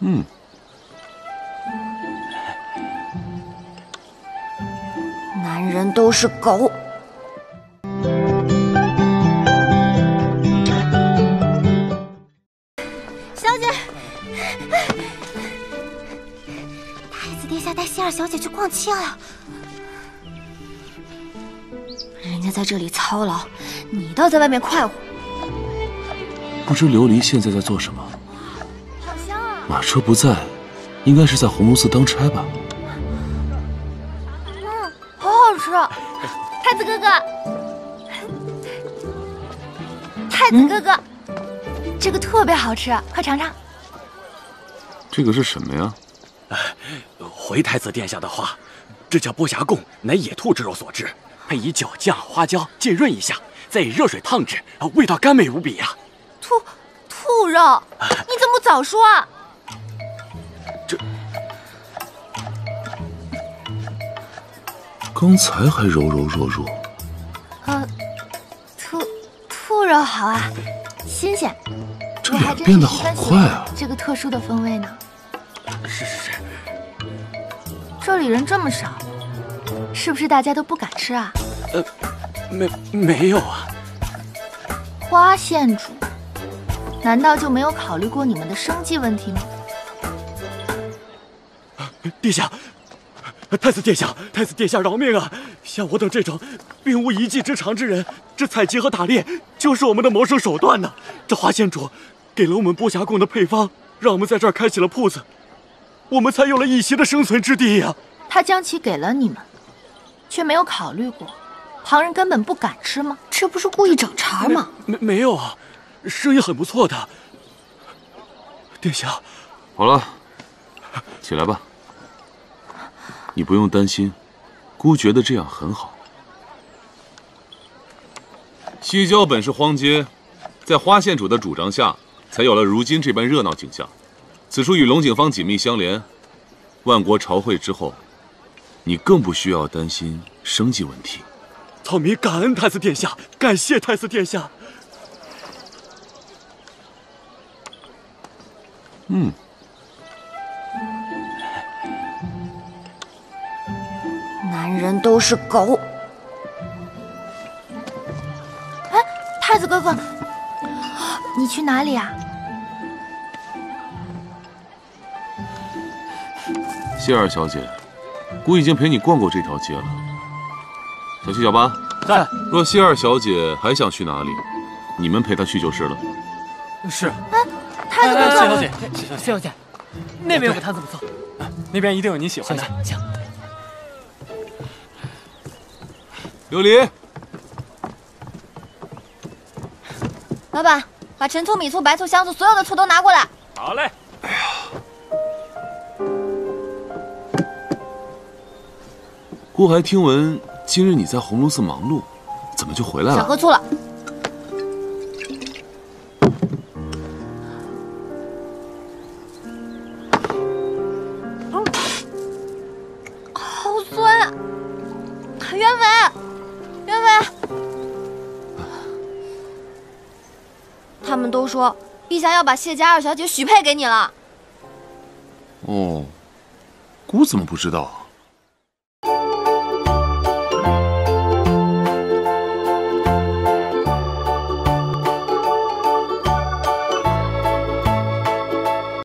嗯。男人都是狗。 小姐去逛街了，人家在这里操劳，你倒在外面快活。不知琉璃现在在做什么？好香啊！马车不在，应该是在红龙寺当差吧。嗯，好好吃。太子哥哥，太子哥哥，这个特别好吃，快尝尝。这个是什么呀？ 回太子殿下的话，这叫剥虾贡，乃野兔之肉所制，配以酒酱、花椒浸润一下，再以热水烫制，味道甘美无比呀、啊。兔肉，你怎么不早说啊？这刚才还柔柔弱弱。兔肉好啊，新鲜。这脸变得好快啊！这个特殊的风味呢？是是是。 这里人这么少，是不是大家都不敢吃啊？没有啊。花县主，难道就没有考虑过你们的生计问题吗？殿下，太子殿下，太子殿下饶命啊！像我等这种并无一技之长之人，这采集和打猎就是我们的谋生手段呢。这花县主给了我们剥虾贡的配方，让我们在这儿开启了铺子。 我们才有了一席的生存之地呀！他将其给了你们，却没有考虑过，旁人根本不敢吃吗？这不是故意找茬吗？没有啊，生意很不错的。殿下，好了，起来吧。你不用担心，孤觉得这样很好。西郊本是荒街，在花县主的主张下，才有了如今这般热闹景象。 此处与龙井坊紧密相连，万国朝会之后，你更不需要担心生计问题。草民感恩太子殿下，感谢太子殿下。嗯，男人都是狗。哎，太子哥哥，你去哪里啊？ 谢二小姐，姑已经陪你逛过这条街了。小七、小八在。若谢二小姐还想去哪里，你们陪她去就是了。是。哎，太子小姐，谢小姐，那边有个摊子不错，那边一定有你喜欢的。行。琉璃，老板，把陈醋、米醋、白醋、香醋所有的醋都拿过来。好嘞。 姑还听闻今日你在红龙寺忙碌，怎么就回来了？想喝醋了。好酸啊！袁伟，袁伟，他们都说陛下要把谢家二小姐许配给你了。哦，姑怎么不知道啊？